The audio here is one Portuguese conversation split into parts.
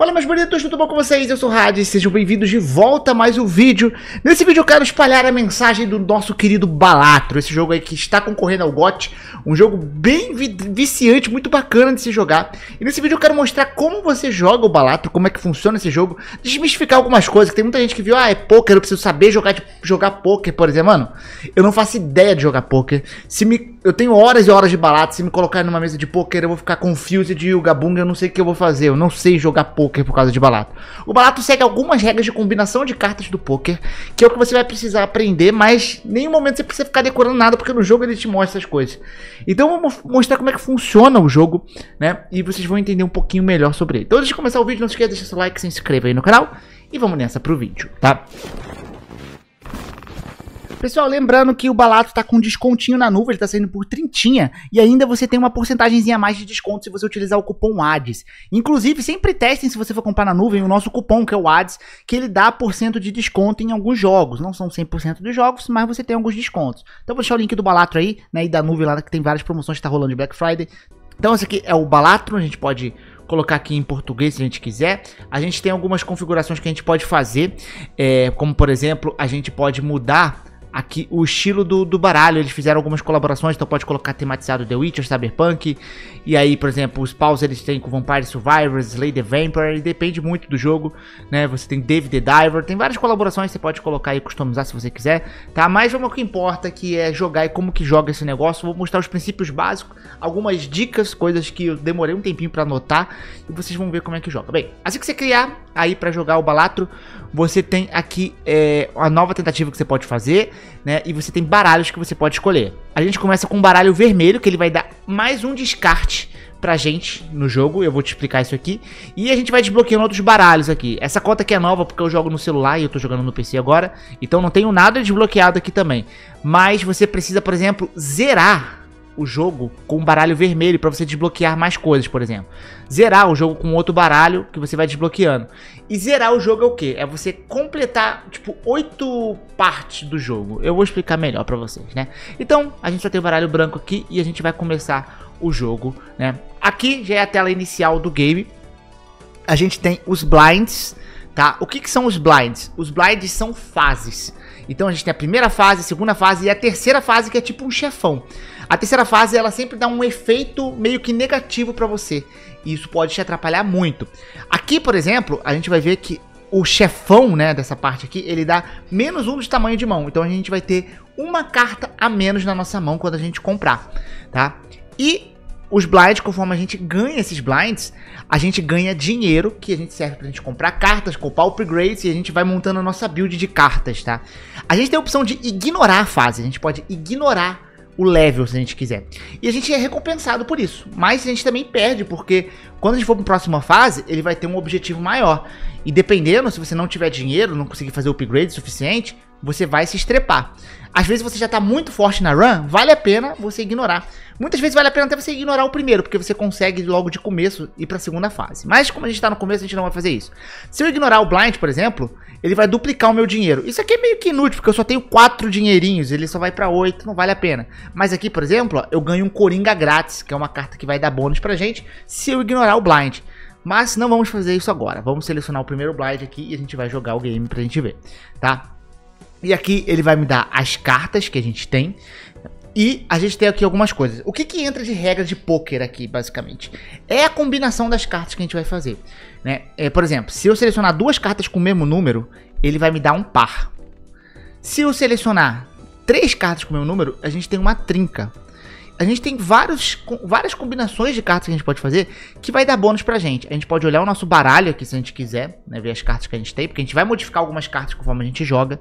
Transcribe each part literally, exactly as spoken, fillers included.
Fala meus bonitos, tudo bom com vocês? Eu sou o Hades, sejam bem-vindos de volta a mais um vídeo. Nesse vídeo eu quero espalhar a mensagem do nosso querido Balatro, esse jogo aí que está concorrendo ao G O T, um jogo bem viciante, muito bacana de se jogar. E nesse vídeo eu quero mostrar como você joga o Balatro, como é que funciona esse jogo, desmistificar algumas coisas, que tem muita gente que viu, ah, é pôquer, eu preciso saber jogar, de, jogar pôquer, por exemplo. Mano, eu não faço ideia de jogar pôquer, se me, eu tenho horas e horas de Balatro, se me colocar numa mesa de pôquer eu vou ficar confused de o Gabunga, eu não sei o que eu vou fazer, eu não sei jogar pôquer. Por causa de Balatro. O Balatro segue algumas regras de combinação de cartas do poker, que é o que você vai precisar aprender, mas em nenhum momento você precisa ficar decorando nada, porque no jogo ele te mostra essas coisas. Então eu vou mostrar como é que funciona o jogo, né? E vocês vão entender um pouquinho melhor sobre ele. Então antes de começar o vídeo, não se esqueça de deixar seu like, se inscreva aí no canal e vamos nessa pro vídeo, tá? Pessoal, lembrando que o Balatro tá com descontinho na nuvem, ele tá saindo por trintinha, e ainda você tem uma porcentagemzinha a mais de desconto se você utilizar o cupom Hades. Inclusive, sempre testem, se você for comprar na nuvem, o nosso cupom, que é o Hades, que ele dá por cento de desconto em alguns jogos. Não são cem por cento dos jogos, mas você tem alguns descontos. Então vou deixar o link do Balatro aí, né, e da nuvem lá, que tem várias promoções que tá rolando de Black Friday. Então esse aqui é o Balatro, a gente pode colocar aqui em português se a gente quiser. A gente tem algumas configurações que a gente pode fazer, é, como por exemplo, a gente pode mudar aqui o estilo do, do baralho. Eles fizeram algumas colaborações, então pode colocar tematizado The Witcher, Cyberpunk. E aí, por exemplo, os paus eles têm com Vampire Survivors, the Vampire, e depende muito do jogo, né? Você tem Dave the Diver, tem várias colaborações, você pode colocar e customizar se você quiser, tá? Mas vamos ao que importa, que é jogar e como que joga esse negócio. Vou mostrar os princípios básicos, algumas dicas, coisas que eu demorei um tempinho pra anotar, e vocês vão ver como é que joga. Bem, assim que você criar aí pra jogar o Balatro, você tem aqui é, a nova tentativa que você pode fazer, né? E você tem baralhos que você pode escolher. A gente começa com um baralho vermelho, que ele vai dar mais um descarte pra gente no jogo, eu vou te explicar isso aqui. E a gente vai desbloqueando outros baralhos aqui. Essa conta aqui é nova porque eu jogo no celular e eu tô jogando no P C agora, então não tenho nada desbloqueado aqui também. Mas você precisa, por exemplo, zerar o jogo com um baralho vermelho para você desbloquear mais coisas, por exemplo. Zerar o jogo com outro baralho que você vai desbloqueando. E zerar o jogo é o que? É você completar, tipo, oito partes do jogo. Eu vou explicar melhor para vocês, né? Então, a gente só tem o baralho branco aqui e a gente vai começar o jogo, né? Aqui já é a tela inicial do game. A gente tem os blinds, tá? O que que são os blinds? Os blinds são fases. Então a gente tem a primeira fase, a segunda fase e a terceira fase, que é tipo um chefão. A terceira fase, ela sempre dá um efeito meio que negativo pra você. E isso pode te atrapalhar muito. Aqui, por exemplo, a gente vai ver que o chefão, né, dessa parte aqui, ele dá menos um de tamanho de mão. Então a gente vai ter uma carta a menos na nossa mão quando a gente comprar, tá? E os blinds, conforme a gente ganha esses blinds, a gente ganha dinheiro, que a gente serve pra gente comprar cartas, comprar upgrades, e a gente vai montando a nossa build de cartas, tá? A gente tem a opção de ignorar a fase, a gente pode ignorar o level se a gente quiser. E a gente é recompensado por isso. Mas a gente também perde, porque quando a gente for para a próxima fase, ele vai ter um objetivo maior. E dependendo, se você não tiver dinheiro, não conseguir fazer upgrade suficiente, você vai se estrepar. Às vezes você já tá muito forte na run, vale a pena você ignorar. Muitas vezes vale a pena até você ignorar o primeiro, porque você consegue logo de começo ir pra segunda fase. Mas como a gente tá no começo, a gente não vai fazer isso. Se eu ignorar o blind, por exemplo, ele vai duplicar o meu dinheiro. Isso aqui é meio que inútil, porque eu só tenho quatro dinheirinhos, ele só vai pra oito, não vale a pena. Mas aqui, por exemplo, ó, eu ganho um Coringa grátis, que é uma carta que vai dar bônus pra gente, se eu ignorar o blind. Mas não vamos fazer isso agora. Vamos selecionar o primeiro blind aqui e a gente vai jogar o game pra gente ver, tá? E aqui ele vai me dar as cartas que a gente tem. E a gente tem aqui algumas coisas. O que que entra de regra de pôquer aqui, basicamente? É a combinação das cartas que a gente vai fazer, né? É, por exemplo, se eu selecionar duas cartas com o mesmo número, ele vai me dar um par. Se eu selecionar três cartas com o mesmo número, a gente tem uma trinca. A gente tem vários, várias combinações de cartas que a gente pode fazer que vai dar bônus pra gente. A gente pode olhar o nosso baralho aqui se a gente quiser, né, ver as cartas que a gente tem, porque a gente vai modificar algumas cartas conforme a gente joga.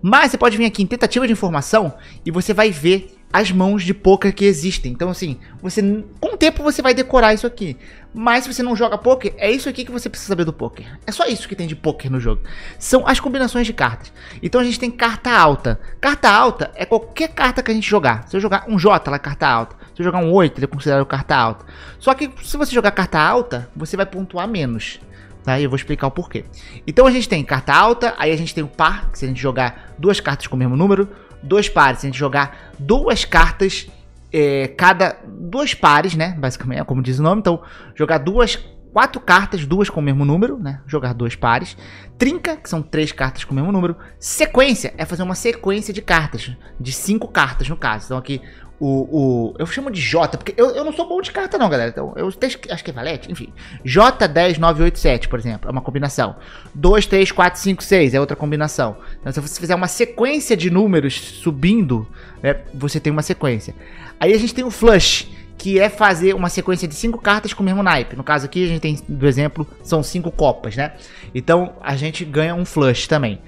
Mas você pode vir aqui em tentativa de informação e você vai ver as mãos de pôquer que existem. Então assim, você, com o tempo você vai decorar isso aqui. Mas se você não joga pôquer, é isso aqui que você precisa saber do pôquer. É só isso que tem de pôquer no jogo. São as combinações de cartas. Então a gente tem carta alta. Carta alta é qualquer carta que a gente jogar. Se eu jogar um J, ela é carta alta. Se eu jogar um oito, ele é considerado carta alta. Só que se você jogar carta alta, você vai pontuar menos, tá? E eu vou explicar o porquê. Então a gente tem carta alta, aí a gente tem o par, que se a gente jogar duas cartas com o mesmo número, dois pares, se a gente jogar duas cartas, é, cada dois pares, né, basicamente, é como diz o nome, então jogar duas quatro cartas, duas com o mesmo número, né? Jogar dois pares. Trinca, que são três cartas com o mesmo número. Sequência é fazer uma sequência de cartas, de cinco cartas no caso. Então aqui, o... o eu chamo de J, porque eu, eu não sou bom de carta não, galera. Então, eu acho que é valete, enfim. J dez, nove, oito, sete, por exemplo, é uma combinação. dois, três, quatro, cinco, seis é outra combinação. Então se você fizer uma sequência de números subindo, né, você tem uma sequência. Aí a gente tem o flush, que é fazer uma sequência de cinco cartas com o mesmo naipe. No caso aqui, a gente tem, do exemplo, são cinco copas, né? Então, a gente ganha um flush também.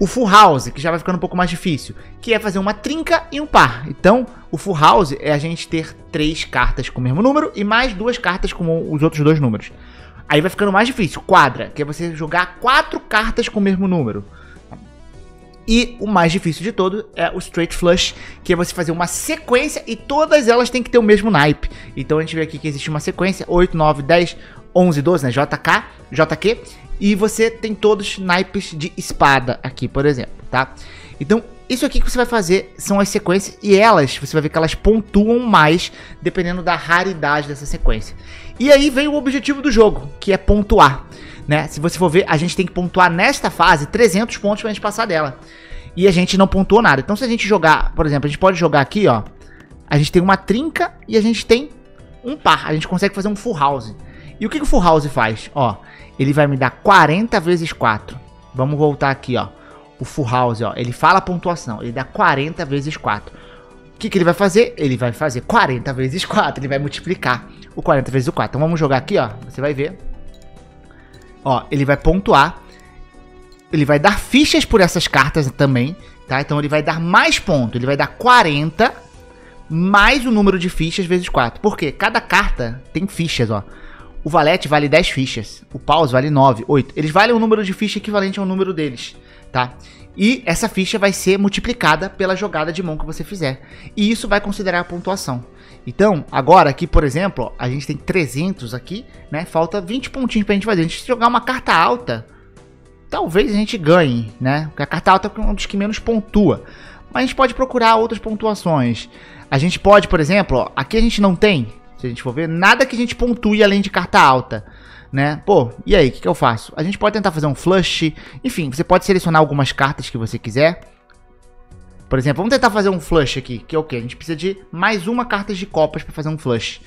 O full house, que já vai ficando um pouco mais difícil, que é fazer uma trinca e um par. Então, o full house é a gente ter três cartas com o mesmo número e mais duas cartas com os outros dois números. Aí vai ficando mais difícil. Quadra, que é você jogar quatro cartas com o mesmo número. E o mais difícil de todo é o straight flush, que é você fazer uma sequência e todas elas têm que ter o mesmo naipe. Então a gente vê aqui que existe uma sequência, oito, nove, dez, onze, doze, né, J K, J Q, e você tem todos naipes de espada aqui, por exemplo, tá? Então isso aqui que você vai fazer são as sequências e elas, você vai ver que elas pontuam mais dependendo da raridade dessa sequência. E aí vem o objetivo do jogo, que é pontuar. Né? Se você for ver, a gente tem que pontuar nesta fase trezentos pontos pra gente passar dela. E a gente não pontuou nada. Então se a gente jogar, por exemplo, a gente pode jogar aqui, ó. A gente tem uma trinca e a gente tem um par. A gente consegue fazer um full house. E o que, que o full house faz? Ó, ele vai me dar quarenta vezes quatro. Vamos voltar aqui, ó. O full house, ó, ele fala a pontuação. Ele dá quarenta vezes quatro. O que, que ele vai fazer? Ele vai fazer quarenta vezes quatro. Ele vai multiplicar o quarenta vezes o quatro. Então vamos jogar aqui, ó. Você vai ver. Ó, ele vai pontuar, ele vai dar fichas por essas cartas também, tá? Então ele vai dar mais ponto, ele vai dar quarenta mais o número de fichas vezes quatro. Por quê? Cada carta tem fichas, ó. O valete vale dez fichas, o paus vale nove, oito. Eles valem um número de ficha equivalente ao número deles, tá? E essa ficha vai ser multiplicada pela jogada de mão que você fizer. E isso vai considerar a pontuação. Então, agora aqui, por exemplo, ó, a gente tem trezentos aqui, né? Falta vinte pontinhos pra gente fazer. A gente, se jogar uma carta alta, talvez a gente ganhe, né? Porque a carta alta é um dos que menos pontua. Mas a gente pode procurar outras pontuações. A gente pode, por exemplo, ó, aqui a gente não tem, se a gente for ver, nada que a gente pontue além de carta alta, né? Pô, e aí, o que, que eu faço? A gente pode tentar fazer um flush. Enfim, você pode selecionar algumas cartas que você quiser. Por exemplo, vamos tentar fazer um flush aqui, que é o que? A gente precisa de mais uma carta de copas para fazer um flush.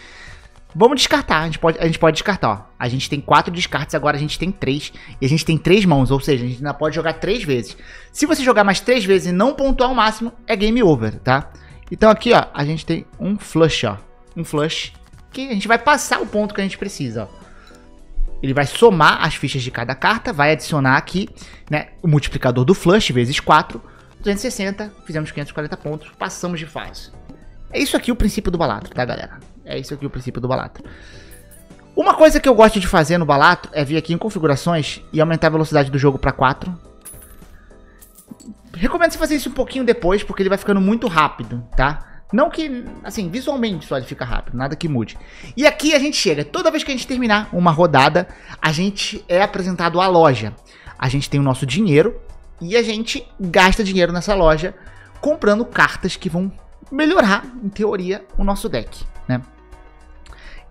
Vamos descartar, a gente pode, a gente pode descartar, ó. A gente tem quatro descartes, agora a gente tem três. E a gente tem três mãos, ou seja, a gente ainda pode jogar três vezes. Se você jogar mais três vezes e não pontuar o máximo, é game over, tá? Então aqui, ó, a gente tem um flush, ó. Um flush que a gente vai passar o ponto que a gente precisa, ó. Ele vai somar as fichas de cada carta, vai adicionar aqui, né, o multiplicador do flush vezes quatro. duzentos e sessenta, fizemos quinhentos e quarenta pontos, passamos de fase. É isso aqui o princípio do Balatro, tá, galera? É isso aqui o princípio do Balatro. Uma coisa que eu gosto de fazer no Balatro é vir aqui em configurações e aumentar a velocidade do jogo pra quatro. Recomendo você fazer isso um pouquinho depois, porque ele vai ficando muito rápido, tá? Não que, assim, visualmente só ele fica rápido, nada que mude. E aqui a gente chega, toda vez que a gente terminar uma rodada, a gente é apresentado à loja. A gente tem o nosso dinheiro. E a gente gasta dinheiro nessa loja comprando cartas que vão melhorar, em teoria, o nosso deck, né?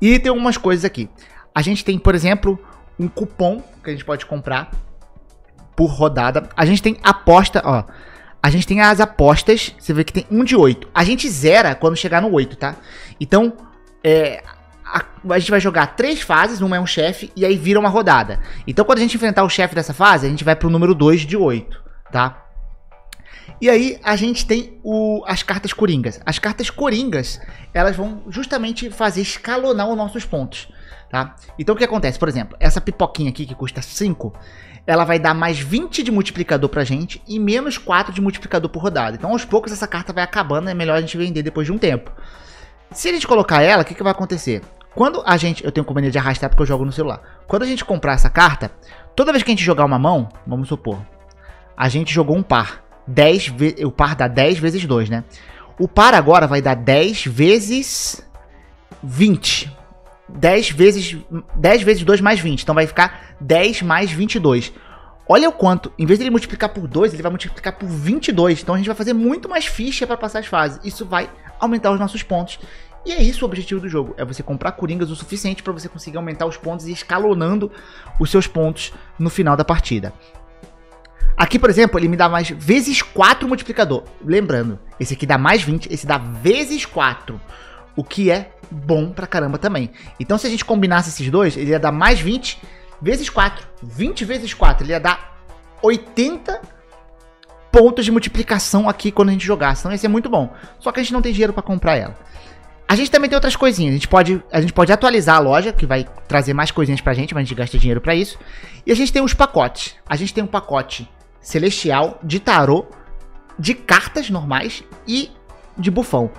E tem algumas coisas aqui. A gente tem, por exemplo, um cupom que a gente pode comprar por rodada. A gente tem aposta, ó. A gente tem as apostas, você vê que tem um de oito. A gente zera quando chegar no oito, tá? Então, é... A, a gente vai jogar três fases, uma é um chefe, e aí vira uma rodada. Então quando a gente enfrentar o chefe dessa fase, a gente vai pro número dois de oito, tá? E aí a gente tem o, as cartas coringas. As cartas coringas, elas vão justamente fazer escalonar os nossos pontos, tá? Então o que acontece? Por exemplo, essa pipoquinha aqui que custa cinco, ela vai dar mais vinte de multiplicador pra gente e menos quatro de multiplicador por rodada. Então aos poucos essa carta vai acabando, é melhor a gente vender depois de um tempo. Se a gente colocar ela, o que, que vai acontecer? Quando a gente... Eu tenho conveniência de arrastar porque eu jogo no celular. Quando a gente comprar essa carta, toda vez que a gente jogar uma mão, vamos supor, a gente jogou um par. dez ve... O par dá dez vezes dois, né? O par agora vai dar dez vezes vinte. dez vezes, dez vezes dois mais vinte. Então vai ficar dez mais vinte e dois. Olha o quanto. Em vez de ele multiplicar por dois, ele vai multiplicar por vinte e dois. Então a gente vai fazer muito mais ficha para passar as fases. Isso vai aumentar os nossos pontos. E é isso o objetivo do jogo, é você comprar coringas o suficiente para você conseguir aumentar os pontos e escalonando os seus pontos no final da partida. Aqui, por exemplo, ele me dá mais vezes quatro multiplicador. Lembrando, esse aqui dá mais vinte, esse dá vezes quatro. O que é bom pra caramba também. Então, se a gente combinasse esses dois, ele ia dar mais vinte vezes quatro. vinte vezes quatro, ele ia dar oitenta pontos de multiplicação aqui quando a gente jogar. Então, ia ser muito bom. Só que a gente não tem dinheiro pra comprar ela. A gente também tem outras coisinhas. A gente pode, a gente pode atualizar a loja, que vai trazer mais coisinhas pra gente, mas a gente gasta dinheiro pra isso. E a gente tem os pacotes. A gente tem um pacote celestial, de tarô, de cartas normais e de bufão.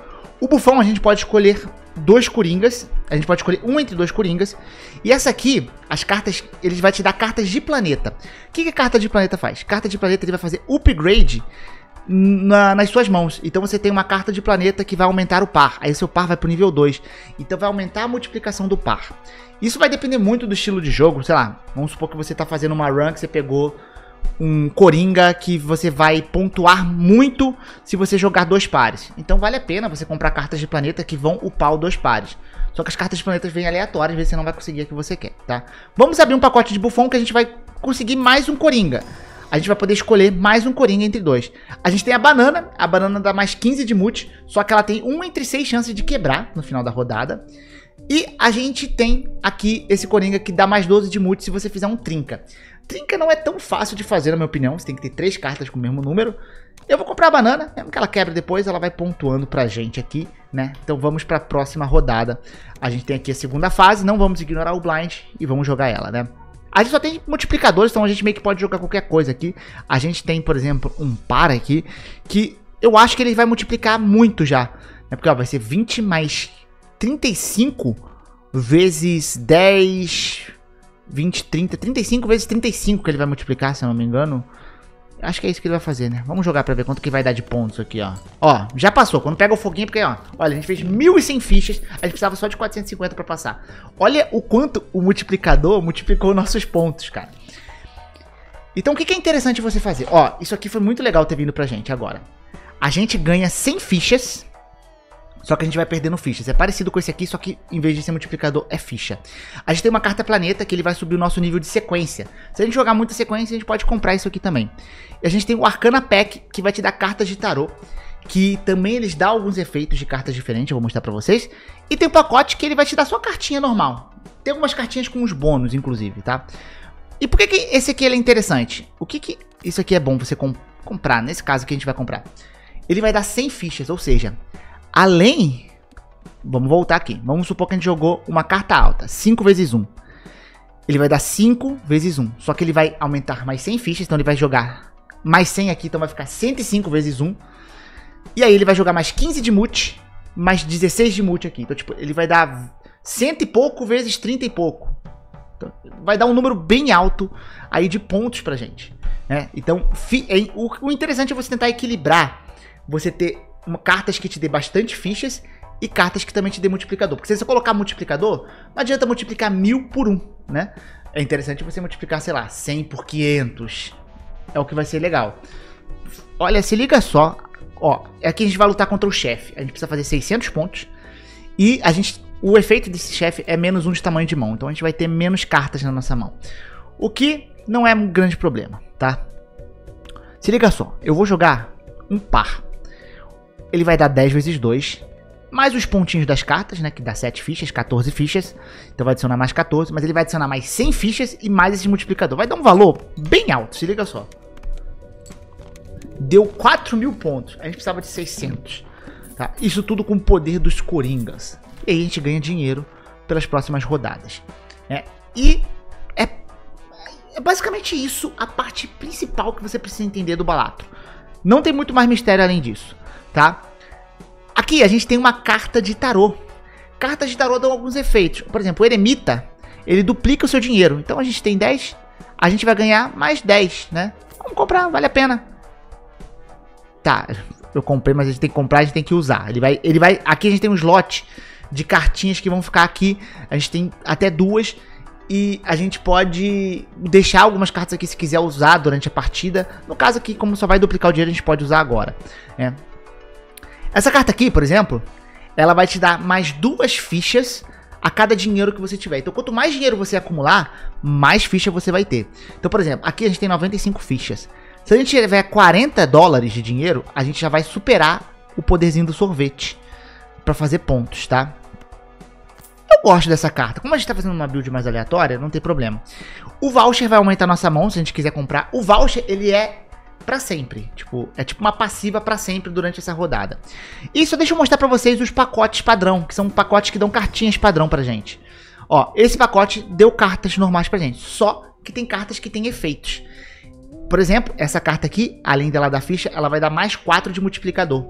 O bufão a gente pode escolher dois coringas, a gente pode escolher um entre dois coringas. E essa aqui, as cartas, ele vai te dar cartas de planeta. O que que a carta de planeta faz? Carta de planeta ele vai fazer upgrade na, nas suas mãos. Então você tem uma carta de planeta que vai aumentar o par, aí seu par vai pro nível dois. Então vai aumentar a multiplicação do par. Isso vai depender muito do estilo de jogo, sei lá, vamos supor que você tá fazendo uma run que você pegou um coringa que você vai pontuar muito se você jogar dois pares. Então vale a pena você comprar cartas de planeta que vão upar os dois pares. Só que as cartas de planeta vêm aleatórias, às vezes você não vai conseguir a que você quer, tá? Vamos abrir um pacote de bufão que a gente vai conseguir mais um coringa. A gente vai poder escolher mais um coringa entre dois. A gente tem a banana, a banana dá mais quinze de multi, só que ela tem uma entre seis chances de quebrar no final da rodada. E a gente tem aqui esse coringa que dá mais doze de multi se você fizer um trinca. Trinca não é tão fácil de fazer, na minha opinião. Você tem que ter três cartas com o mesmo número. Eu vou comprar a banana, mesmo que ela quebre depois, ela vai pontuando pra gente aqui, né? Então vamos pra próxima rodada. A gente tem aqui a segunda fase, não vamos ignorar o blind e vamos jogar ela, né? A gente só tem multiplicadores, então a gente meio que pode jogar qualquer coisa aqui. A gente tem, por exemplo, um par aqui, que eu acho que ele vai multiplicar muito já, né? Porque ó, vai ser vinte mais trinta e cinco vezes dez... vinte, trinta, trinta e cinco vezes trinta e cinco que ele vai multiplicar, se eu não me engano. Acho que é isso que ele vai fazer, né? Vamos jogar pra ver quanto que vai dar de pontos aqui, ó. Ó, já passou. Quando pega o foguinho, porque, ó, olha, a gente fez mil e cem fichas. A gente precisava só de quatrocentos e cinquenta pra passar. Olha o quanto o multiplicador multiplicou nossos pontos, cara. Então, o que que é interessante você fazer? Ó, isso aqui foi muito legal ter vindo pra gente agora. A gente ganha cem fichas. Só que a gente vai perdendo fichas. É parecido com esse aqui, só que em vez de ser multiplicador, é ficha. A gente tem uma carta planeta que ele vai subir o nosso nível de sequência. Se a gente jogar muita sequência, a gente pode comprar isso aqui também. E a gente tem o Arcana Pack, que vai te dar cartas de tarô, que também eles dão alguns efeitos de cartas diferentes, eu vou mostrar pra vocês. E tem o pacote que ele vai te dar só cartinha normal. Tem algumas cartinhas com uns bônus, inclusive, tá? E por que que esse aqui ele é interessante? O que que isso aqui é bom você comp- comprar, nesse caso que a gente vai comprar? Ele vai dar cem fichas, ou seja... Além, vamos voltar aqui, vamos supor que a gente jogou uma carta alta, cinco vezes um. Ele vai dar cinco vezes um, só que ele vai aumentar mais cem fichas, então ele vai jogar mais cem aqui, então vai ficar cento e cinco vezes um. E aí ele vai jogar mais quinze de multi, mais dezesseis de multi aqui, então tipo, ele vai dar cento e pouco vezes trinta e pouco. Então, vai dar um número bem alto aí de pontos pra gente, né? Então, o interessante é você tentar equilibrar, você ter... cartas que te dê bastante fichas e cartas que também te dê multiplicador. Porque se você colocar multiplicador, não adianta multiplicar mil por um, né? É interessante você multiplicar, sei lá, cem por quinhentos. É o que vai ser legal. Olha, se liga só. Ó, aqui a gente vai lutar contra o chefe. A gente precisa fazer seiscentos pontos. E a gente, o efeito desse chefe é menos um de tamanho de mão. Então a gente vai ter menos cartas na nossa mão. O que não é um grande problema, tá? Se liga só. Eu vou jogar um par. Ele vai dar dez vezes dois, mais os pontinhos das cartas, né, que dá sete fichas, quatorze fichas, então vai adicionar mais quatorze, mas ele vai adicionar mais cem fichas e mais esse multiplicador. Vai dar um valor bem alto, se liga só. Deu quatro mil pontos, a gente precisava de seiscentos, tá? Isso tudo com o poder dos coringas. E aí a gente ganha dinheiro pelas próximas rodadas, né? E é, é basicamente isso a parte principal que você precisa entender do Balatro. Não tem muito mais mistério além disso, tá? Aqui a gente tem uma carta de tarô. Cartas de tarô dão alguns efeitos. Por exemplo, o eremita, ele duplica o seu dinheiro. Então a gente tem dez, a gente vai ganhar mais dez, né? Vamos comprar, vale a pena. Tá, eu comprei, mas a gente tem que comprar, a gente tem que usar. Ele vai, ele vai, aqui a gente tem um slot de cartinhas que vão ficar aqui. A gente tem até duas. E a gente pode deixar algumas cartas aqui se quiser usar durante a partida. No caso aqui, como só vai duplicar o dinheiro, a gente pode usar agora, né? Essa carta aqui, por exemplo, ela vai te dar mais duas fichas a cada dinheiro que você tiver. Então, quanto mais dinheiro você acumular, mais ficha você vai ter. Então, por exemplo, aqui a gente tem noventa e cinco fichas. Se a gente tiver quarenta dólares de dinheiro, a gente já vai superar o poderzinho do sorvete pra fazer pontos, tá? Eu gosto dessa carta. Como a gente tá fazendo uma build mais aleatória, não tem problema. O voucher vai aumentar nossa mão, se a gente quiser comprar. O voucher, ele é pra sempre. Tipo, é tipo uma passiva pra sempre durante essa rodada. E só deixa eu mostrar pra vocês os pacotes padrão, que são pacotes que dão cartinhas padrão pra gente. Ó, esse pacote deu cartas normais pra gente, só que tem cartas que tem efeitos. Por exemplo, essa carta aqui, além dela dar ficha, ela vai dar mais quatro de multiplicador.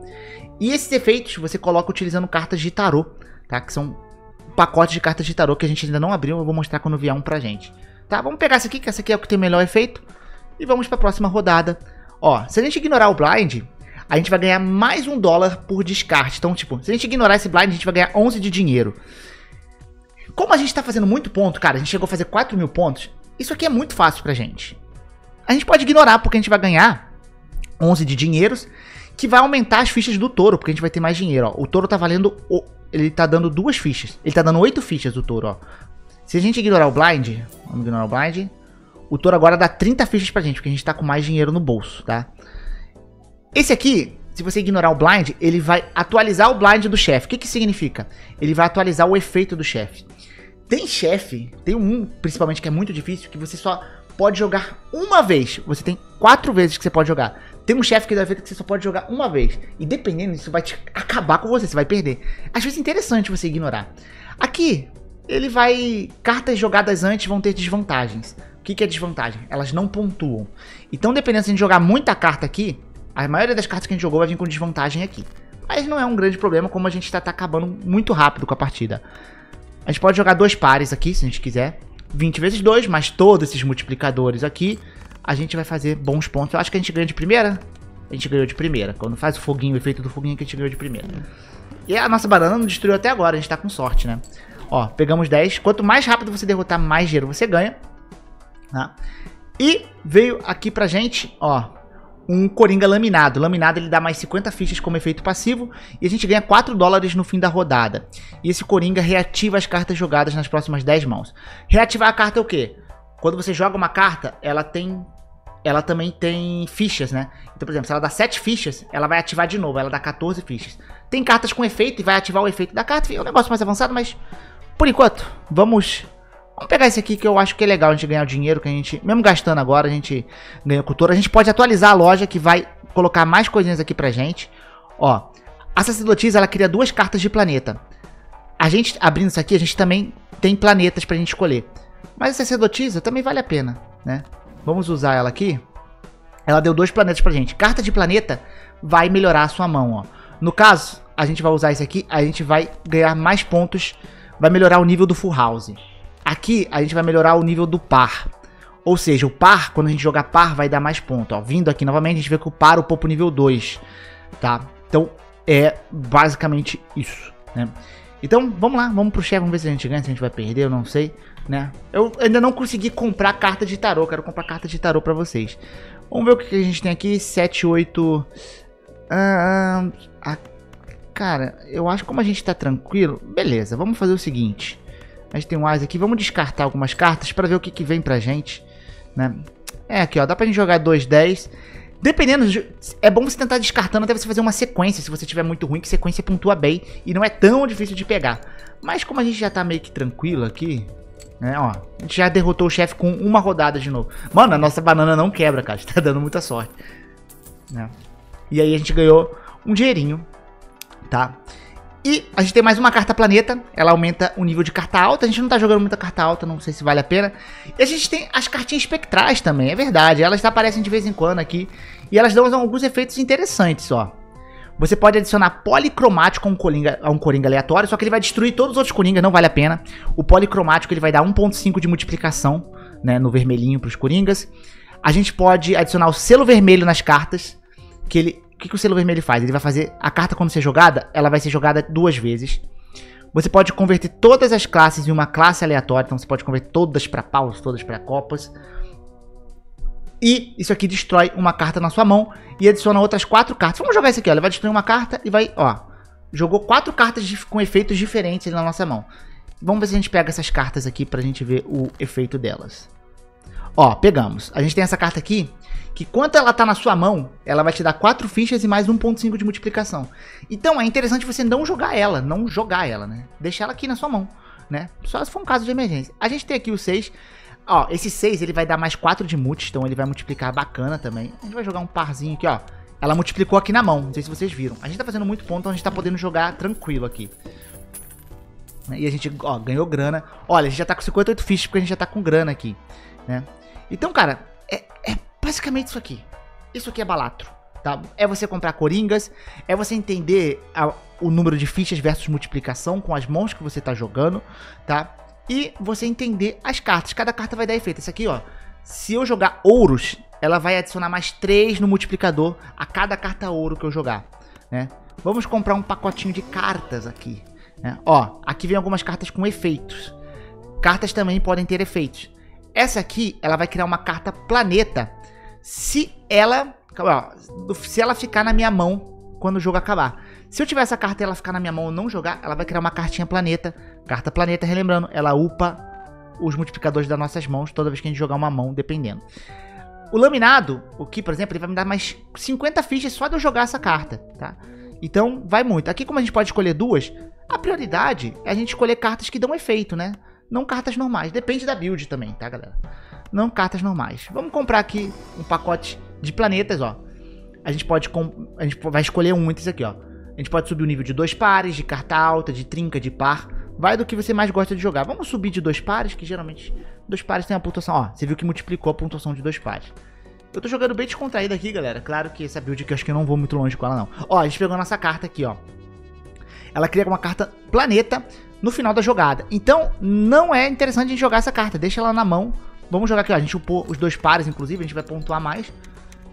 E esses efeitos você coloca utilizando cartas de tarô, tá? Que são pacotes de cartas de tarô que a gente ainda não abriu, eu vou mostrar quando vier um pra gente. Tá, vamos pegar essa aqui, que essa aqui é o que tem melhor efeito. E vamos pra próxima rodada. Ó, se a gente ignorar o blind, a gente vai ganhar mais um dólar por descarte. Então, tipo, se a gente ignorar esse blind, a gente vai ganhar onze de dinheiro. Como a gente tá fazendo muito ponto, cara, a gente chegou a fazer quatro mil pontos. Isso aqui é muito fácil pra gente. A gente pode ignorar, porque a gente vai ganhar onze de dinheiros, que vai aumentar as fichas do touro, porque a gente vai ter mais dinheiro, ó. O touro tá valendo... Ele tá dando duas fichas. Ele tá dando oito fichas, o touro, ó. Se a gente ignorar o blind... Vamos ignorar o blind... O touro agora dá trinta fichas pra gente, porque a gente tá com mais dinheiro no bolso, tá? Esse aqui, se você ignorar o blind, ele vai atualizar o blind do chefe. O que que significa? Ele vai atualizar o efeito do chefe. Tem chefe, tem um principalmente que é muito difícil, que você só pode jogar uma vez. Você tem quatro vezes que você pode jogar. Tem um chefe que dá efeito que você só pode jogar uma vez. E dependendo, isso vai te acabar com você, você vai perder. Às vezes é interessante você ignorar. Aqui, ele vai... Cartas jogadas antes vão ter desvantagens. O que, que é desvantagem? Elas não pontuam. Então, dependendo se a gente jogar muita carta aqui, a maioria das cartas que a gente jogou vai vir com desvantagem aqui. Mas não é um grande problema, como a gente tá, tá acabando muito rápido com a partida. A gente pode jogar dois pares aqui, se a gente quiser. vinte vezes dois, mais todos esses multiplicadores aqui. A gente vai fazer bons pontos. Eu acho que a gente ganha de primeira. A gente ganhou de primeira. Quando faz o foguinho, o efeito do foguinho, que a gente ganhou de primeira. E a nossa banana não destruiu até agora, a gente tá com sorte, né? Ó, pegamos dez. Quanto mais rápido você derrotar, mais dinheiro você ganha. Tá? E veio aqui pra gente, ó, um coringa laminado. Laminado ele dá mais cinquenta fichas como efeito passivo e a gente ganha quatro dólares no fim da rodada. E esse coringa reativa as cartas jogadas nas próximas dez mãos. Reativar a carta é o quê? Quando você joga uma carta, ela tem... Ela também tem fichas, né? Então, por exemplo, se ela dá sete fichas, ela vai ativar de novo, ela dá quatorze fichas. Tem cartas com efeito e vai ativar o efeito da carta. É um negócio mais avançado, mas por enquanto, vamos... Vamos pegar esse aqui que eu acho que é legal a gente ganhar o dinheiro, que a gente, mesmo gastando agora, a gente ganha cultura. A gente pode atualizar a loja, que vai colocar mais coisinhas aqui pra gente. Ó, a sacerdotisa, ela cria duas cartas de planeta. A gente, abrindo isso aqui, a gente também tem planetas pra gente escolher. Mas a sacerdotisa também vale a pena, né? Vamos usar ela aqui. Ela deu dois planetas pra gente. Carta de planeta vai melhorar a sua mão, ó. No caso, a gente vai usar isso aqui, a gente vai ganhar mais pontos, vai melhorar o nível do full house. Aqui a gente vai melhorar o nível do par, ou seja, o par, quando a gente jogar par, vai dar mais ponto, ó. Vindo aqui novamente, a gente vê que o par ocupa o popo nível dois, tá? Então é basicamente isso, né? Então vamos lá, vamos pro chefe, vamos ver se a gente ganha, se a gente vai perder, eu não sei, né? Eu ainda não consegui comprar carta de tarô, quero comprar carta de tarô pra vocês. Vamos ver o que a gente tem aqui, sete, oito... Ah, ah, cara, eu acho que como a gente tá tranquilo, beleza, vamos fazer o seguinte... A gente tem um as aqui, vamos descartar algumas cartas pra ver o que, que vem pra gente, né? É aqui, ó, dá pra gente jogar dois, dez. Dependendo, é bom você tentar descartando até você fazer uma sequência, se você tiver muito ruim, que sequência pontua bem e não é tão difícil de pegar. Mas como a gente já tá meio que tranquilo aqui, né, ó, a gente já derrotou o chefe com uma rodada de novo. Mano, a nossa banana não quebra, cara, a gente tá dando muita sorte, né? E aí a gente ganhou um dinheirinho, tá? E a gente tem mais uma carta planeta, ela aumenta o nível de carta alta, a gente não tá jogando muita carta alta, não sei se vale a pena. E a gente tem as cartinhas espectrais também, é verdade, elas aparecem de vez em quando aqui, e elas dão alguns efeitos interessantes, ó. Você pode adicionar policromático a um coringa, a um coringa aleatório, só que ele vai destruir todos os outros coringas, não vale a pena. O policromático ele vai dar um ponto cinco de multiplicação, né, no vermelhinho pros coringas. A gente pode adicionar o selo vermelho nas cartas, que ele... O que, que o selo vermelho faz? Ele vai fazer... A carta quando ser jogada, ela vai ser jogada duas vezes. Você pode converter todas as classes em uma classe aleatória. Então você pode converter todas para paus, todas para copas. E isso aqui destrói uma carta na sua mão e adiciona outras quatro cartas. Vamos jogar isso aqui, ó. Ele vai destruir uma carta e vai, ó... jogou quatro cartas de, com efeitos diferentes na nossa mão. Vamos ver se a gente pega essas cartas aqui pra gente ver o efeito delas. Ó, pegamos. A gente tem essa carta aqui, que quando ela tá na sua mão, ela vai te dar quatro fichas e mais um ponto cinco de multiplicação. Então é interessante você não jogar ela, não jogar ela, né? Deixar ela aqui na sua mão, né? Só se for um caso de emergência. A gente tem aqui o seis. Ó, esse seis ele vai dar mais quatro de multi, então ele vai multiplicar bacana também. A gente vai jogar um parzinho aqui, ó. Ela multiplicou aqui na mão, não sei se vocês viram. A gente tá fazendo muito ponto, então a gente tá podendo jogar tranquilo aqui. E a gente, ó, ganhou grana. Olha, a gente já tá com cinquenta e oito fichas porque a gente já tá com grana aqui, né? Então, cara, é, é basicamente isso aqui. Isso aqui é Balatro, tá? É você comprar coringas, é você entender a, o número de fichas versus multiplicação com as mãos que você tá jogando, tá? E você entender as cartas. Cada carta vai dar efeito. Essa aqui, ó, se eu jogar ouros, ela vai adicionar mais três no multiplicador a cada carta ouro que eu jogar, né? Vamos comprar um pacotinho de cartas aqui. É, ó, aqui vem algumas cartas com efeitos. Cartas também podem ter efeitos. Essa aqui, ela vai criar uma carta planeta. Se ela ó, se ela ficar na minha mão quando o jogo acabar. Se eu tiver essa carta e ela ficar na minha mão ou não jogar, ela vai criar uma cartinha planeta. Carta planeta, relembrando, ela upa os multiplicadores das nossas mãos toda vez que a gente jogar uma mão, dependendo. O laminado, o que, por exemplo, ele vai me dar mais cinquenta fichas só de eu jogar essa carta, tá? Então, vai muito. Aqui, como a gente pode escolher duas, a prioridade é a gente escolher cartas que dão efeito, né? Não cartas normais. Depende da build também, tá, galera? Não cartas normais. Vamos comprar aqui um pacote de planetas, ó. A gente pode... A gente vai escolher um entre isso aqui, ó. A gente pode subir o nível de dois pares, de carta alta, de trinca, de par. Vai do que você mais gosta de jogar. Vamos subir de dois pares, que geralmente... Dois pares tem a pontuação... Ó, você viu que multiplicou a pontuação de dois pares. Eu tô jogando bem descontraído aqui, galera. Claro que essa build aqui eu acho que eu não vou muito longe com ela, não. Ó, a gente pegou a nossa carta aqui, ó. Ela cria uma carta planeta no final da jogada. Então, não é interessante a gente jogar essa carta. Deixa ela na mão. Vamos jogar aqui, ó. A gente upou os dois pares, inclusive. A gente vai pontuar mais,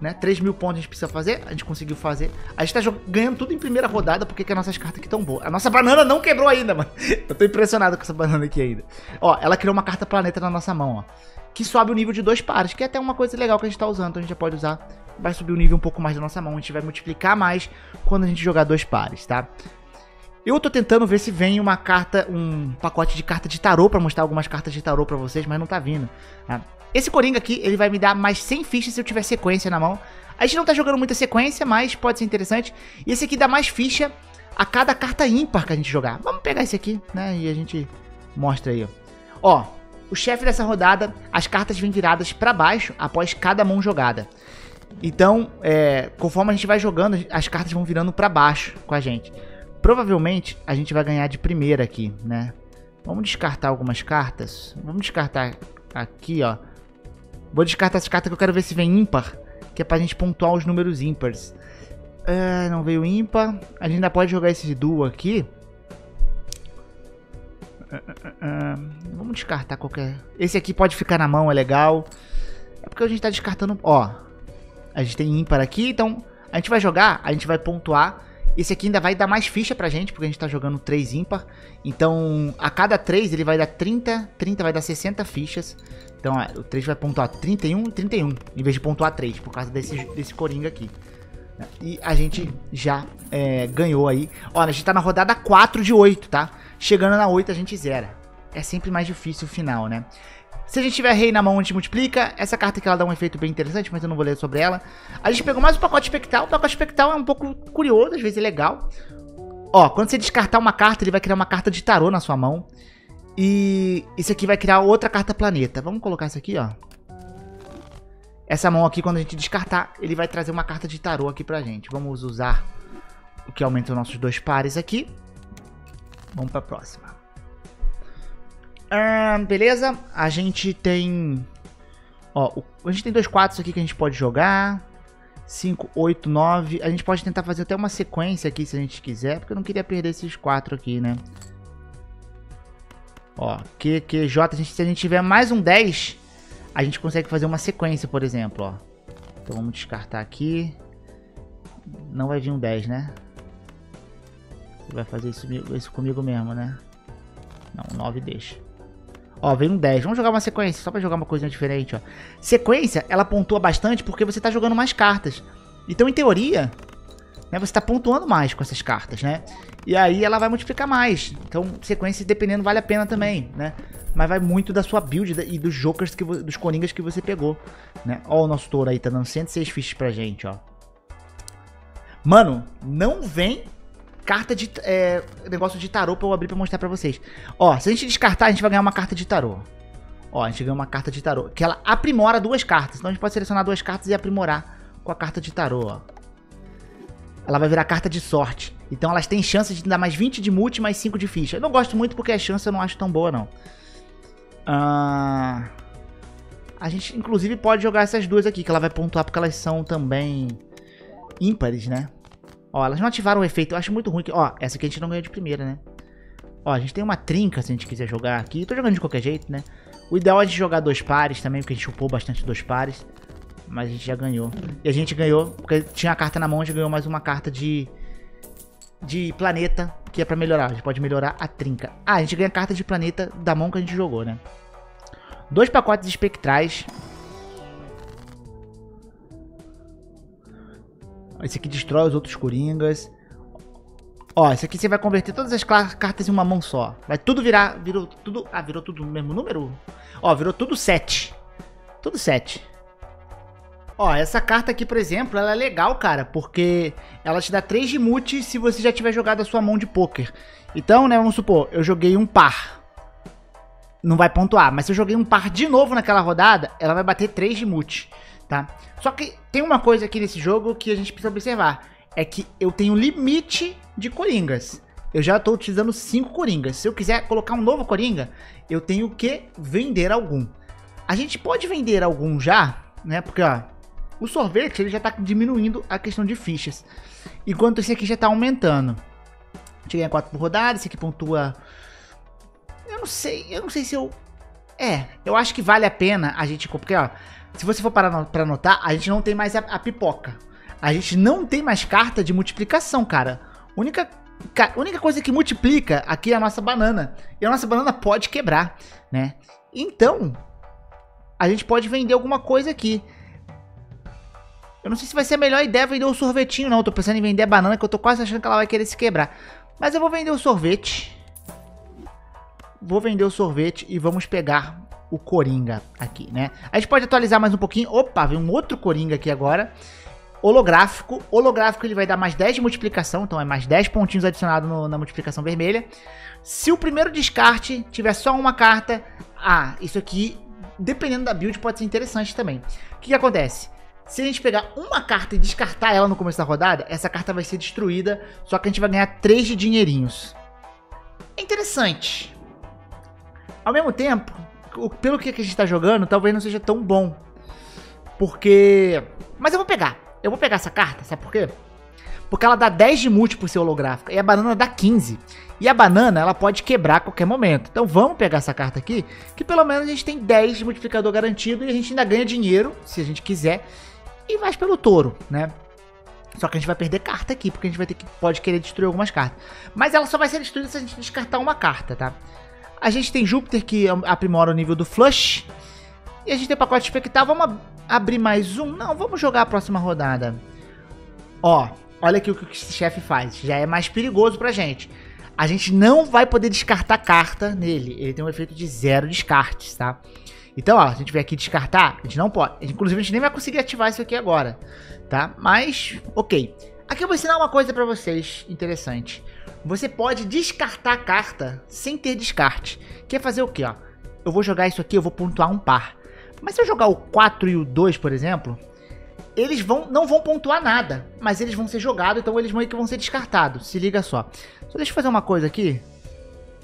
né? três mil pontos a gente precisa fazer. A gente conseguiu fazer. A gente tá ganhando tudo em primeira rodada porque que as nossas cartas aqui tão boas. A nossa banana não quebrou ainda, mano. Eu tô impressionado com essa banana aqui ainda. Ó, ela criou uma carta planeta na nossa mão, ó. Que sobe o nível de dois pares, que é até uma coisa legal que a gente tá usando. Então a gente já pode usar, vai subir o nível um pouco mais da nossa mão. A gente vai multiplicar mais quando a gente jogar dois pares, tá? Eu tô tentando ver se vem uma carta, um pacote de carta de tarô pra mostrar algumas cartas de tarô pra vocês, mas não tá vindo, tá? Esse coringa aqui, ele vai me dar mais cem fichas se eu tiver sequência na mão. A gente não tá jogando muita sequência, mas pode ser interessante. E esse aqui dá mais ficha a cada carta ímpar que a gente jogar. Vamos pegar esse aqui, né? E a gente mostra aí, ó. Ó, o chefe dessa rodada, as cartas vêm viradas para baixo após cada mão jogada. Então, é, conforme a gente vai jogando, as cartas vão virando para baixo com a gente. Provavelmente, a gente vai ganhar de primeira aqui, né? Vamos descartar algumas cartas. Vamos descartar aqui, ó. Vou descartar essa carta que eu quero ver se vem ímpar, que é pra gente pontuar os números ímpares. É, não veio ímpar. A gente ainda pode jogar esse duo aqui. Uh, uh, uh, vamos descartar qualquer... Esse aqui pode ficar na mão, é legal. É porque a gente tá descartando... Ó, a gente tem ímpar aqui, então... A gente vai jogar, a gente vai pontuar. Esse aqui ainda vai dar mais ficha pra gente, porque a gente tá jogando três ímpar. Então, a cada três ele vai dar trinta, trinta vai dar sessenta fichas. Então, ó, o três vai pontuar trinta e um, trinta e um, em vez de pontuar três, por causa desse, desse coringa aqui. E a gente já é, ganhou aí. Olha, a gente tá na rodada quatro de oito, tá? Chegando na oito a gente zera. É sempre mais difícil o final, né? Se a gente tiver rei na mão, a gente multiplica. Essa carta aqui ela dá um efeito bem interessante, mas eu não vou ler sobre ela. A gente pegou mais um pacote espectral. O pacote espectral é um pouco curioso, às vezes é legal. Ó, quando você descartar uma carta, ele vai criar uma carta de tarô na sua mão. E isso aqui vai criar outra carta planeta. Vamos colocar isso aqui, ó. Essa mão aqui, quando a gente descartar, ele vai trazer uma carta de tarô aqui pra gente. Vamos usar o que aumenta os nossos dois pares aqui. Vamos pra próxima. Ah, beleza. A gente tem... Ó, a gente tem dois quatro aqui que a gente pode jogar. cinco, oito, nove. A gente pode tentar fazer até uma sequência aqui se a gente quiser. Porque eu não queria perder esses quatro aqui, né? Ó, Q, Q, J. A gente, se a gente tiver mais um dez... A gente consegue fazer uma sequência, por exemplo, ó. Então vamos descartar aqui. Não vai vir um dez, né? Você vai fazer isso, isso comigo mesmo, né? Não, nove deixa. Ó, veio um dez. Vamos jogar uma sequência, só pra jogar uma coisinha diferente, ó. Sequência, ela pontua bastante porque você tá jogando mais cartas. Então, em teoria, né? Você está pontuando mais com essas cartas, né? E aí ela vai multiplicar mais. Então, sequência, dependendo, vale a pena também, né? Mas vai muito da sua build e dos jokers, que dos coringas que você pegou, né? Ó, o nosso touro aí tá dando cento e seis fichas pra gente, ó. Mano, não vem carta de... É, negócio de tarô pra eu abrir pra mostrar pra vocês. Ó, se a gente descartar, a gente vai ganhar uma carta de tarô. Ó, a gente ganha uma carta de tarô, que ela aprimora duas cartas. Então a gente pode selecionar duas cartas e aprimorar com a carta de tarô, ó. Ela vai virar carta de sorte. Então elas têm chance de dar mais vinte de multi, mais cinco de ficha. Eu não gosto muito porque a chance eu não acho tão boa, não. Ah, a gente inclusive pode jogar essas duas aqui, que ela vai pontuar porque elas são também ímpares, né? Ó, elas não ativaram o efeito, eu acho muito ruim que... Ó, essa aqui a gente não ganhou de primeira, né? Ó, a gente tem uma trinca se a gente quiser jogar aqui. Eu tô jogando de qualquer jeito, né? O ideal é a gente jogar dois pares também, porque a gente chupou bastante dois pares. Mas a gente já ganhou. E a gente ganhou, porque tinha a carta na mão, a gente ganhou mais uma carta de... de planeta, que é pra melhorar. A gente pode melhorar a trinca. Ah, a gente ganha carta de planeta da mão que a gente jogou, né? Dois pacotes espectrais. Esse aqui destrói os outros coringas. Ó, esse aqui você vai converter todas as cartas em uma mão só. Vai tudo virar... Virou tudo... Ah, virou tudo no mesmo número? Ó, virou tudo sete. Tudo sete. Ó, essa carta aqui, por exemplo, ela é legal, cara, porque ela te dá três de multi se você já tiver jogado a sua mão de pôquer. Então, né, vamos supor, eu joguei um par. Não vai pontuar, mas se eu joguei um par de novo naquela rodada, ela vai bater três de multi, tá? Só que tem uma coisa aqui nesse jogo que a gente precisa observar, é que eu tenho limite de coringas. Eu já estou utilizando cinco coringas. Se eu quiser colocar um novo coringa, eu tenho que vender algum. A gente pode vender algum já, né, porque, ó... O sorvete, ele já tá diminuindo a questão de fichas, enquanto esse aqui já tá aumentando. A gente ganha quatro por rodada, esse aqui pontua... Eu não sei, eu não sei se eu... É, eu acho que vale a pena a gente... Porque, ó, se você for parar pra anotar, a gente não tem mais a, a pipoca. A gente não tem mais carta de multiplicação, cara. Única, a única coisa que multiplica aqui é a nossa banana. E a nossa banana pode quebrar, né? Então, a gente pode vender alguma coisa aqui. Eu não sei se vai ser a melhor ideia vender o sorvetinho, não. Eu tô pensando em vender a banana, que eu tô quase achando que ela vai querer se quebrar. Mas eu vou vender o sorvete. Vou vender o sorvete e vamos pegar o coringa aqui, né? A gente pode atualizar mais um pouquinho. Opa, vem um outro coringa aqui agora. Holográfico. Holográfico, ele vai dar mais dez de multiplicação. Então é mais dez pontinhos adicionados no, na multiplicação vermelha. Se o primeiro descarte tiver só uma carta... Ah, isso aqui, dependendo da build, pode ser interessante também. O que que acontece? Se a gente pegar uma carta e descartar ela no começo da rodada, essa carta vai ser destruída, só que a gente vai ganhar três de dinheirinhos. É interessante. Ao mesmo tempo, pelo que a gente tá jogando, talvez não seja tão bom. Porque... Mas eu vou pegar. Eu vou pegar essa carta, sabe por quê? Porque ela dá dez de multi por ser holográfica, e a banana dá quinze. E a banana, ela pode quebrar a qualquer momento. Então vamos pegar essa carta aqui, que pelo menos a gente tem dez de multiplicador garantido, e a gente ainda ganha dinheiro, se a gente quiser... E mais pelo touro, né? Só que a gente vai perder carta aqui, porque a gente vai ter que... Pode querer destruir algumas cartas. Mas ela só vai ser destruída se a gente descartar uma carta, tá? A gente tem Júpiter, que aprimora o nível do Flush. E a gente tem pacote espectral. Vamos abrir mais um? Não, vamos jogar a próxima rodada. Ó, olha aqui o que o chefe faz. Já é mais perigoso pra gente. A gente não vai poder descartar carta nele. Ele tem um efeito de zero descartes, tá? Então, ó, se a gente vier aqui descartar, a gente não pode. Inclusive, a gente nem vai conseguir ativar isso aqui agora, tá? Mas, ok. Aqui eu vou ensinar uma coisa pra vocês interessante. Você pode descartar a carta sem ter descarte. Que é fazer o quê, ó? Eu vou jogar isso aqui, eu vou pontuar um par. Mas se eu jogar o quatro e o dois, por exemplo, eles vão, não vão pontuar nada. Mas eles vão ser jogados, então eles meio que vão ser descartados. Se liga só. Só deixa eu fazer uma coisa aqui.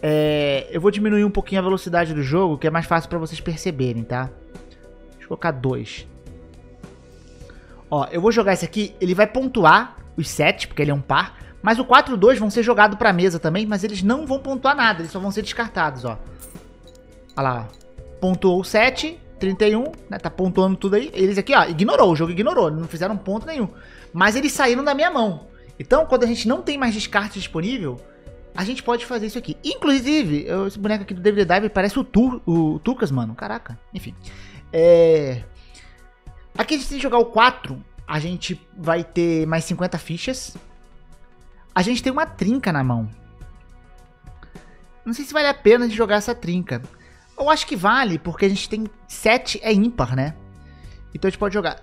É, eu vou diminuir um pouquinho a velocidade do jogo, que é mais fácil pra vocês perceberem, tá? Deixa eu colocar dois. Ó, eu vou jogar esse aqui, ele vai pontuar os sete, porque ele é um par. Mas o quatro e o dois vão ser jogados pra mesa também, mas eles não vão pontuar nada, eles só vão ser descartados, ó. Olha lá, ó. Pontuou o sete, trinta e um, né? Tá pontuando tudo aí. Eles aqui, ó, ignorou, o jogo ignorou, não fizeram ponto nenhum. Mas eles saíram da minha mão. Então, quando a gente não tem mais descarte disponível... A gente pode fazer isso aqui. Inclusive, eu, esse boneco aqui do Dave the Diver parece o, Tur, o Turcas, mano. Caraca. Enfim. É... Aqui a gente tem que jogar o quatro. A gente vai ter mais cinquenta fichas. A gente tem uma trinca na mão. Não sei se vale a pena de jogar essa trinca. Eu acho que vale, porque a gente tem sete é ímpar, né? Então a gente pode jogar.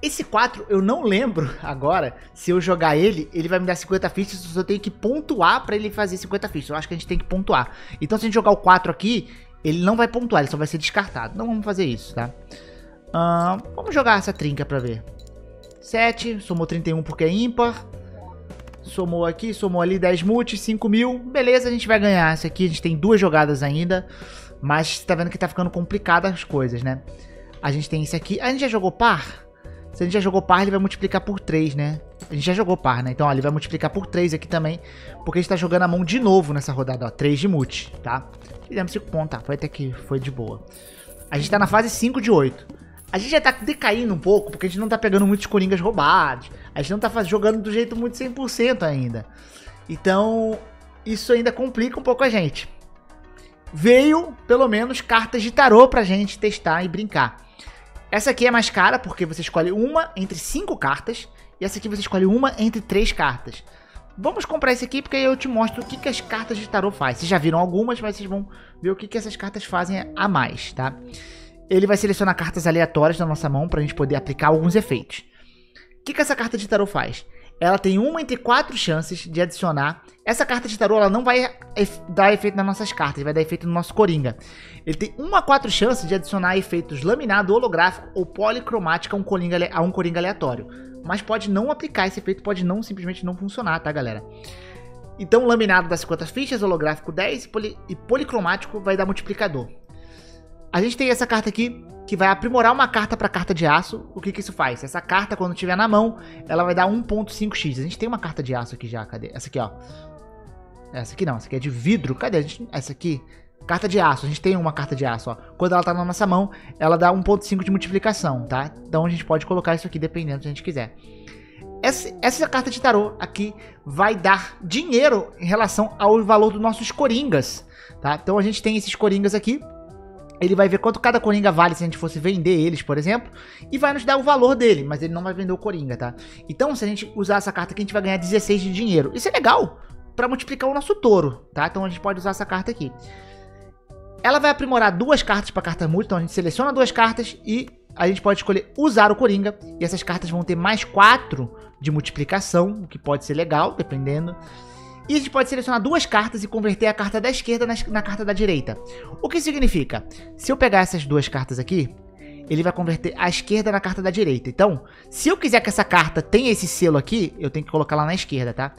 Esse quatro, eu não lembro agora, se eu jogar ele, ele vai me dar cinquenta fichas, eu tenho que pontuar pra ele fazer cinquenta fichas. Eu acho que a gente tem que pontuar. Então se a gente jogar o quatro aqui, ele não vai pontuar, ele só vai ser descartado. Não vamos fazer isso, tá? Uh, vamos jogar essa trinca pra ver. sete, somou trinta e um porque é ímpar. Somou aqui, somou ali dez multis, cinco mil. Beleza, a gente vai ganhar essa aqui. A gente tem duas jogadas ainda. Mas tá vendo que tá ficando complicada as coisas, né? A gente tem esse aqui. A gente já jogou par? Se a gente já jogou par, ele vai multiplicar por três, né? A gente já jogou par, né? Então, ó, ele vai multiplicar por três aqui também. Porque a gente tá jogando a mão de novo nessa rodada, ó. três de multi, tá? Fizemos cinco pontos, tá? Foi até que foi de boa. A gente tá na fase cinco de oito. A gente já tá decaindo um pouco, porque a gente não tá pegando muitos coringas roubados. A gente não tá jogando do jeito muito cem por cento ainda. Então, isso ainda complica um pouco a gente. Veio, pelo menos, cartas de tarô pra gente testar e brincar. Essa aqui é mais cara, porque você escolhe uma entre cinco cartas. E essa aqui você escolhe uma entre três cartas. Vamos comprar esse aqui, porque aí eu te mostro o que, que as cartas de tarô fazem. Vocês já viram algumas, mas vocês vão ver o que, que essas cartas fazem a mais, tá? Ele vai selecionar cartas aleatórias na nossa mão pra gente poder aplicar alguns efeitos. O que, que essa carta de tarô faz? Ela tem uma entre quatro chances de adicionar. Essa carta de tarô, ela não vai dar efeito nas nossas cartas, vai dar efeito no nosso coringa. Ele tem uma a quatro chances de adicionar efeitos laminado, holográfico ou policromático a um coringa, a um coringa aleatório. Mas pode não aplicar esse efeito, pode não simplesmente não funcionar, tá, galera? Então, laminado dá cinquenta fichas, holográfico dez e, poli, e policromático vai dar multiplicador. A gente tem essa carta aqui, que vai aprimorar uma carta para carta de aço. O que que isso faz? Essa carta, quando tiver na mão, ela vai dar um ponto cinco x. A gente tem uma carta de aço aqui já, cadê? Essa aqui, ó. Essa aqui não, essa aqui é de vidro. Cadê? A gente... Essa aqui, carta de aço. A gente tem uma carta de aço, ó. Quando ela tá na nossa mão, ela dá um ponto cinco de multiplicação, tá? Então a gente pode colocar isso aqui, dependendo do que a gente quiser. Essa, essa carta de tarô aqui vai dar dinheiro em relação ao valor dos nossos coringas, tá? Então a gente tem esses coringas aqui. Ele vai ver quanto cada coringa vale se a gente fosse vender eles, por exemplo. E vai nos dar o valor dele, mas ele não vai vender o coringa, tá? Então, se a gente usar essa carta aqui, a gente vai ganhar dezesseis de dinheiro. Isso é legal pra multiplicar o nosso touro, tá? Então, a gente pode usar essa carta aqui. Ela vai aprimorar duas cartas pra carta múltipla. Então, a gente seleciona duas cartas e a gente pode escolher usar o coringa. E essas cartas vão ter mais quatro de multiplicação, o que pode ser legal, dependendo... E a gente pode selecionar duas cartas e converter a carta da esquerda na, na carta da direita. O que significa? Se eu pegar essas duas cartas aqui, ele vai converter a esquerda na carta da direita. Então, se eu quiser que essa carta tenha esse selo aqui, eu tenho que colocar lá na esquerda, tá?